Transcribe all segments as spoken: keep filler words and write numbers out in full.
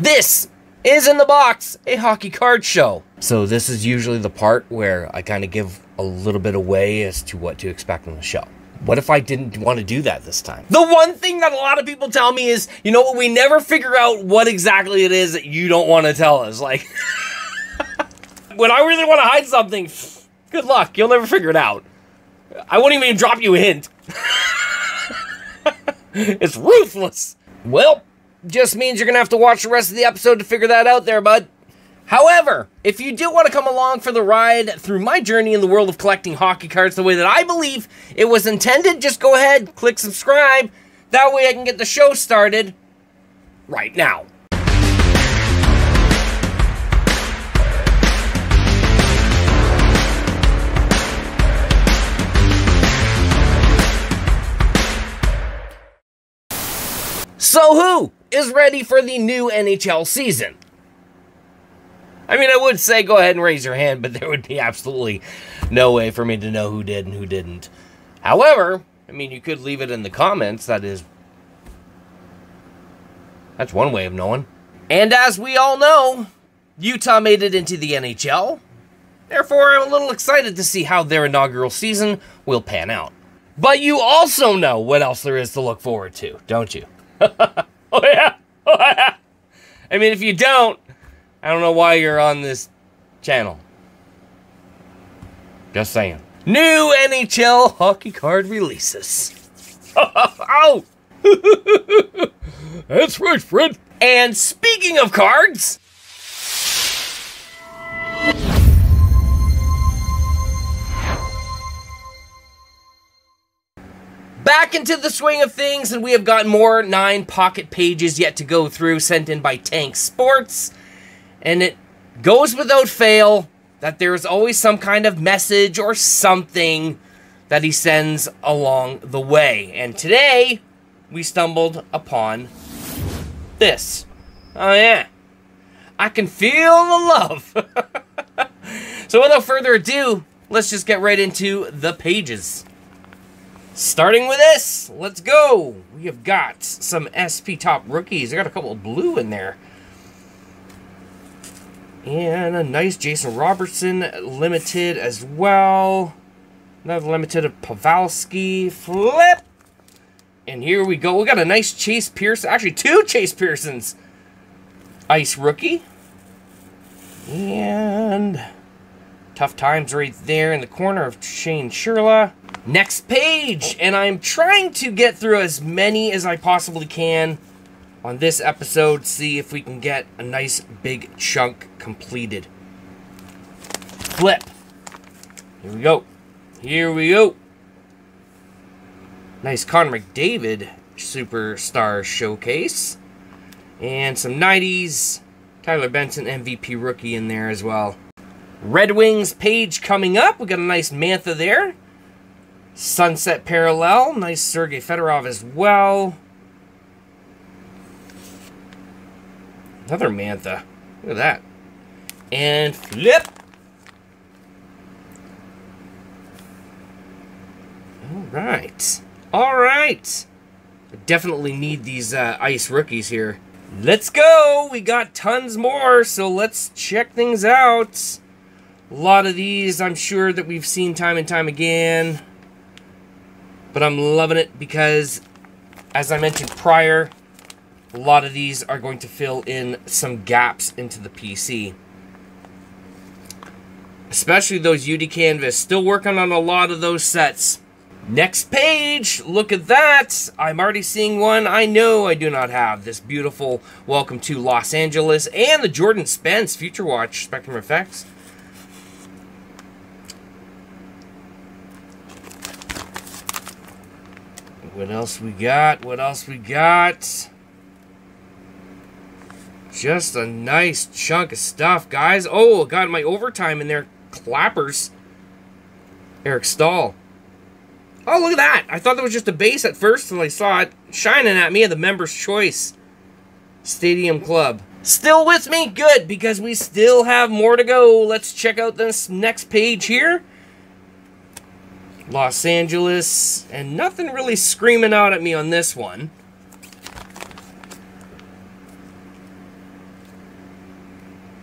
This is In the Box, a hockey card show. So this is usually the part where I kind of give a little bit away as to what to expect on the show. What if I didn't want to do that this time? The one thing that a lot of people tell me is, you know what, we never figure out what exactly it is that you don't want to tell us. Like, when I really want to hide something, good luck. You'll never figure it out. I won't even drop you a hint. It's ruthless. Well, just means you're going to have to watch the rest of the episode to figure that out there, bud. However, if you do want to come along for the ride through my journey in the world of collecting hockey cards the way that I believe it was intended, just go ahead, click subscribe. That way I can get the show started right now. So who is ready for the new N H L season? I mean, I would say go ahead and raise your hand, but there would be absolutely no way for me to know who did and who didn't. However, I mean, you could leave it in the comments. That is, that's one way of knowing. And as we all know, Utah made it into the N H L. Therefore, I'm a little excited to see how their inaugural season will pan out. But you also know what else there is to look forward to, don't you? Oh, yeah. Oh, yeah. I mean, if you don't, I don't know why you're on this channel. Just saying. New N H L hockey card releases. Oh! That's right, Fred. And speaking of cards, back into the swing of things, and we have got more nine pocket pages yet to go through, sent in by Tank Sports. And it goes without fail that there is always some kind of message or something that he sends along the way. And today, we stumbled upon this. Oh, yeah. I can feel the love. So without further ado, let's just get right into the pages. Starting with this, let's go. We have got some S P Top Rookies. I got a couple of blue in there. And a nice Jason Robertson limited as well. Another limited of Pavelski. Flip! And here we go. We got a nice Chase Pearson. Actually, two Chase Pearsons. Ice Rookie. And tough times right there in the corner of Shane Sherlock. Next page. And I'm trying to get through as many as I possibly can on this episode, see if we can get a nice big chunk completed. Flip. Here we go. Here we go. Nice Conor McDavid Superstar Showcase. And some nineties. Tyler Benson M V P rookie in there as well. Red Wings page coming up. We got a nice Mantha there. Sunset Parallel. Nice Sergei Fedorov as well. Another Mantha. Look at that. And flip. All right. All right. I definitely need these uh, ice rookies here. Let's go. We got tons more, so let's check things out. A lot of these I'm sure that we've seen time and time again. But I'm loving it because, as I mentioned prior, a lot of these are going to fill in some gaps into the P C. Especially those U D Canvas. Still working on a lot of those sets. Next page. Look at that. I'm already seeing one I know I do not have. This beautiful Welcome to Los Angeles. And the Jordan Spence Future Watch Spectrum Effects. What else we got? What else we got? Just a nice chunk of stuff, guys. Oh, got my overtime in there. Clappers. Eric Staal. Oh, look at that. I thought that was just a base at first until I saw it shining at me at the Member's Choice. Stadium Club. Still with me? Good, because we still have more to go. Let's check out this next page here. Los Angeles. And nothing really screaming out at me on this one.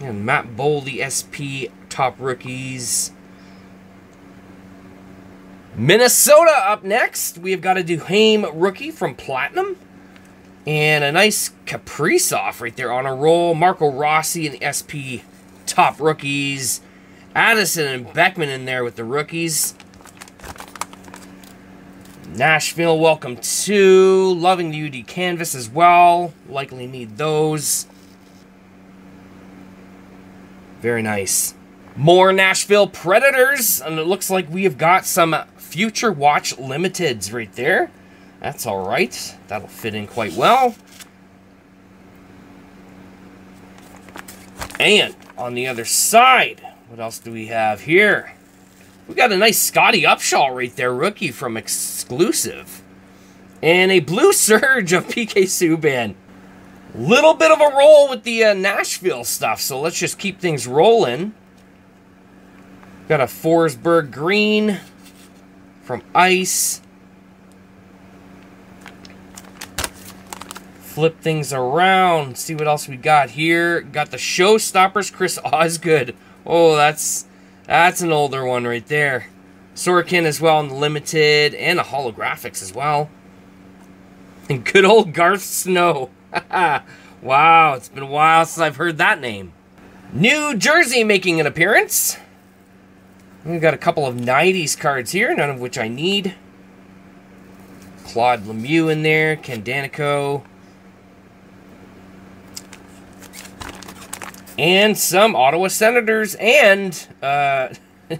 And Matt Boldy, S P Top Rookies. Minnesota up next. We've got a Duhame rookie from Platinum. And a nice Caprice off right there on a roll. Marco Rossi and S P Top Rookies. Addison and Beckman in there with the rookies. Nashville, welcome to. Loving the U D Canvas as well. Likely need those. Very nice. More Nashville Predators. And it looks like we have got some Future Watch Limiteds right there. That's all right. That'll fit in quite well. And on the other side, what else do we have here? We got a nice Scotty Upshaw right there, rookie from Exclusive. And a Blue Surge of P K Subban. Little bit of a roll with the uh, Nashville stuff, so let's just keep things rolling. Got a Forsberg green from Ice. Flip things around, see what else we got here. Got the Showstoppers, Chris Osgood. Oh, that's that's an older one right there. Sorokin as well in the limited, and a holographics as well. And good old Garth Snow. Wow, it's been a while since I've heard that name. New Jersey making an appearance. We've got a couple of nineties cards here, none of which I need. Claude Lemieux in there, Ken Danico. And some Ottawa Senators and uh,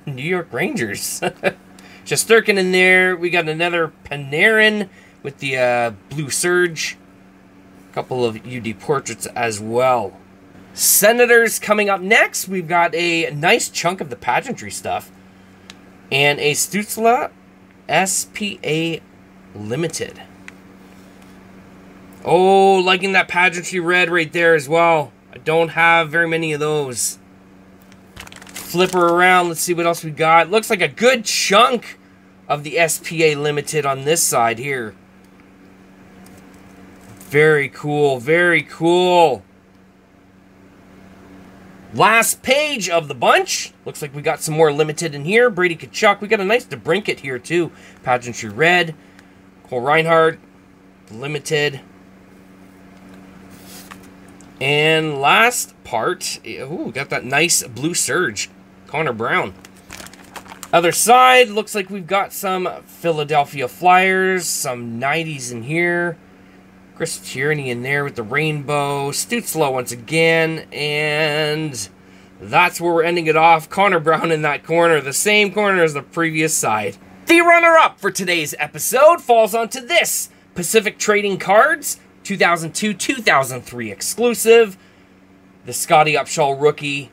New York Rangers. Shesterkin in there. We got another Panarin with the uh, Blue Surge. A couple of U D portraits as well. Senators coming up next. We've got a nice chunk of the pageantry stuff. And a Stutzla S P A Limited. Oh, liking that pageantry red right there as well. I don't have very many of those. Flip her around. Let's see what else we got. Looks like a good chunk of the S P A Limited on this side here. Very cool. Very cool. Last page of the bunch. Looks like we got some more limited in here. Brady Kachuk. We got a nice DeBrincat here too. Pageantry Red. Cole Reinhardt. Limited. And last part, ooh, got that nice Blue Surge, Connor Brown. Other side, looks like we've got some Philadelphia Flyers, some nineties in here. Chris Tierney in there with the rainbow. Stutzla once again, and that's where we're ending it off. Connor Brown in that corner, the same corner as the previous side. The runner-up for today's episode falls onto this Pacific Trading Cards, two thousand two two thousand three exclusive, the Scotty Upshaw rookie.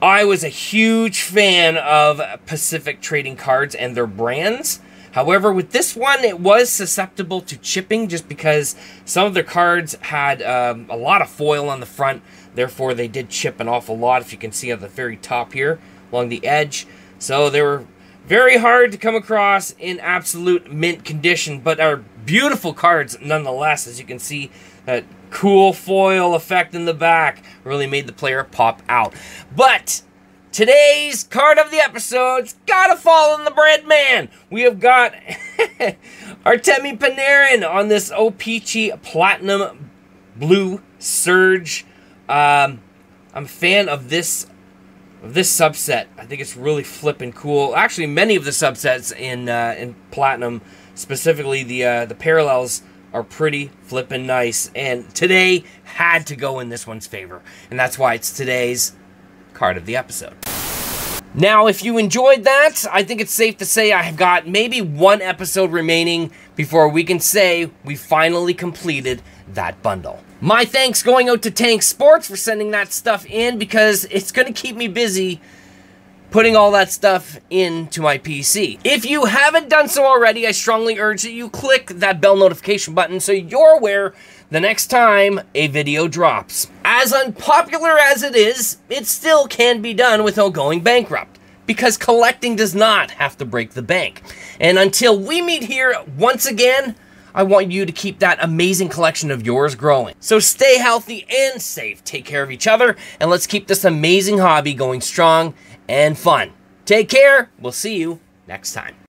I was a huge fan of Pacific Trading Cards and their brands. However, with this one, it was susceptible to chipping just because some of their cards had um, a lot of foil on the front. Therefore, they did chip an awful lot, if you can see at the very top here, along the edge. So they were very hard to come across in absolute mint condition, but are beautiful cards nonetheless. As you can see, that cool foil effect in the back really made the player pop out. But today's card of the episode's gotta fall on the bread man. We have got Artemi Panarin on this O P C Platinum Blue Surge. Um, I'm a fan of this Of this subset. I think it's really flippin' cool. Actually, many of the subsets in uh, in Platinum, specifically the uh, the parallels, are pretty flippin' nice. And today had to go in this one's favor, and that's why it's today's card of the episode. Now, if you enjoyed that, I think it's safe to say I've got maybe one episode remaining before we can say we finally completed that bundle. My thanks going out to Tank Sports for sending that stuff in, because it's going to keep me busy putting all that stuff into my P C. If you haven't done so already, I strongly urge that you click that bell notification button so you're aware the next time a video drops. As unpopular as it is, it still can be done without going bankrupt, because collecting does not have to break the bank. And until we meet here once again, I want you to keep that amazing collection of yours growing. So stay healthy and safe, take care of each other, and let's keep this amazing hobby going strong and fun. Take care, we'll see you next time.